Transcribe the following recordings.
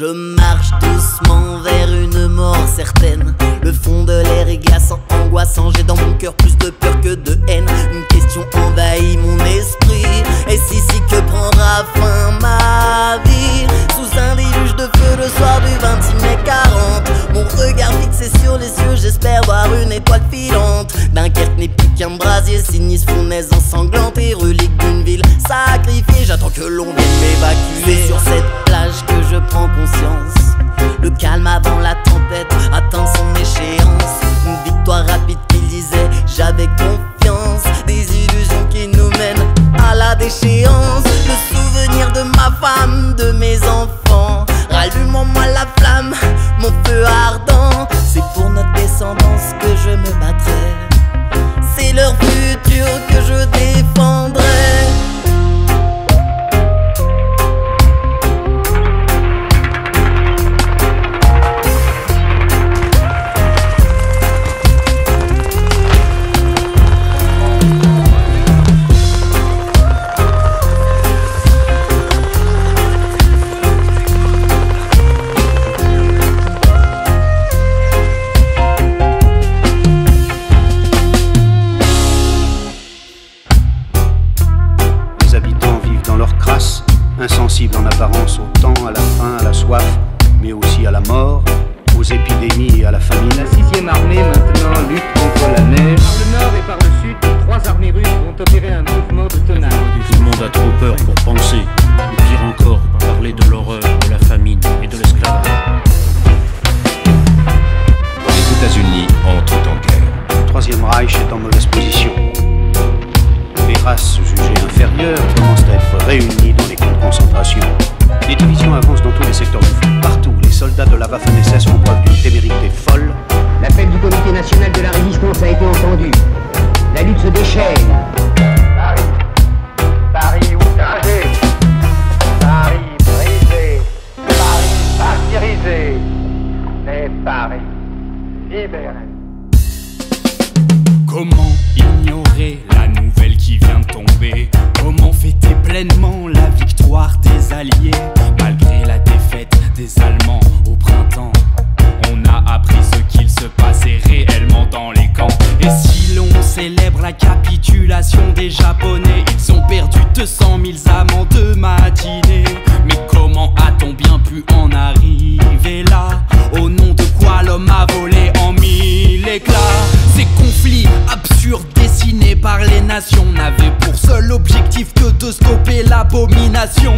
Je marche doucement vers une mort certaine. Le fond de l'air est glaçant, angoissant. J'ai dans mon cœur plus de peur que de haine. Une question envahit mon esprit. Est-ce ici que prendra fin ma vie? Sous un déluge de feu le soir du 26 mai 40. Mon regard fixé sur les cieux, j'espère voir une étoile filante. Dunkerque n'est plus qu'un brasier, sinistre fournaise ensanglantée, relique d'une ville sacrifiée. J'attends que l'on vienne m'évacuer. Sur cette plage que je prends conscience, le calme avant la tempête atteint son échéance. Une victoire rapide qui lisait, j'avais confiance. Des illusions qui nous mènent à la déchéance. Le souvenir de ma femme, de mes enfants. Rallume-moi la flamme, mon feu ardent. C'est pour notre descendance que je me battrai. C'est leur futur que je défendrai. Insensibles en apparence au temps, à la faim, à la soif, mais aussi à la mort, aux épidémies et à la famine. La 6e armée maintenant lutte contre la neige. Par le nord et par le sud, 3 armées russes vont opérer un mouvement de tonnerre. Tout le monde a trop peur pour penser, ou pire encore, parler de l'horreur, de la famine et de l'esclavage. Les États-Unis entrent en guerre. Le 3e Reich est en mauvaise position. Les races jugées inférieures commencent à être réunies dans les camps de concentration. Les divisions avancent dans tous les secteurs du front. Partout, les soldats de la Waffen-SS font preuve d'une témérité folle. L'appel du Comité national de la résistance a été entendu. La lutte se déchaîne. Paris, Paris outragé, Paris brisé, Paris martyrisé, mais Paris libéré. Comment ignorer la nouvelle qui vient de tomber? Comment fêter pleinement la victoire des Alliés? Malgré la défaite des Allemands au printemps, on a appris ce qu'il se passait réellement dans les camps. Et si l'on célèbre la capitulation des Japonais, ils ont perdu 200 000 âmes en 2 matinées. Mais comment a-t-on bien pu en arriver là? Au nom de quoi l'homme a volé en 1000 éclats? Ces conflits absurdes dessinés par les nations n'avaient pour seul objectif que de stopper l'abomination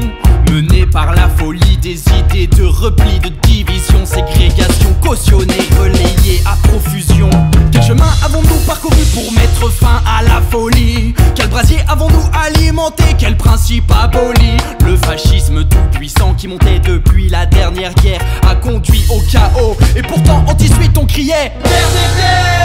menée par la folie des idées de repli, de division, ségrégation, cautionnée, relayée à profusion. Quel chemin avons-nous parcouru pour mettre fin à la folie? Quel brasier avons-nous alimenté? Quel principe aboli? Le fascisme tout puissant qui montait depuis la dernière guerre a conduit au chaos. Et pourtant en 18 on criait: Terre des terres.